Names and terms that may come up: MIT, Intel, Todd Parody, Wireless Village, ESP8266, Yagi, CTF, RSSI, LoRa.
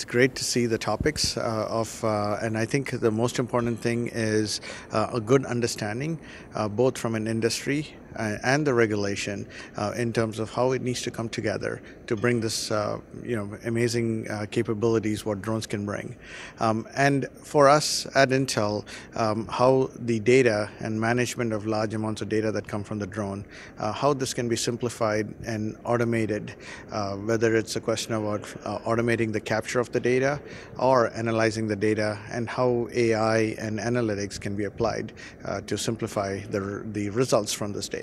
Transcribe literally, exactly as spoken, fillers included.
it's great to see the topics uh, of, uh, and I think the most important thing is uh, a good understanding, uh, both from an industry uh, and the regulation, uh, in terms of how it needs to come together to bring this, uh, you know, amazing uh, capabilities what drones can bring. Um, and for us at Intel, um, how the data and management of large amounts of data that come from the drone, uh, how this can be simplified and automated, uh, whether it's a question about uh, automating the capture of the data or analyzing the data, and how A I and analytics can be applied uh, to simplify the, the results from this data.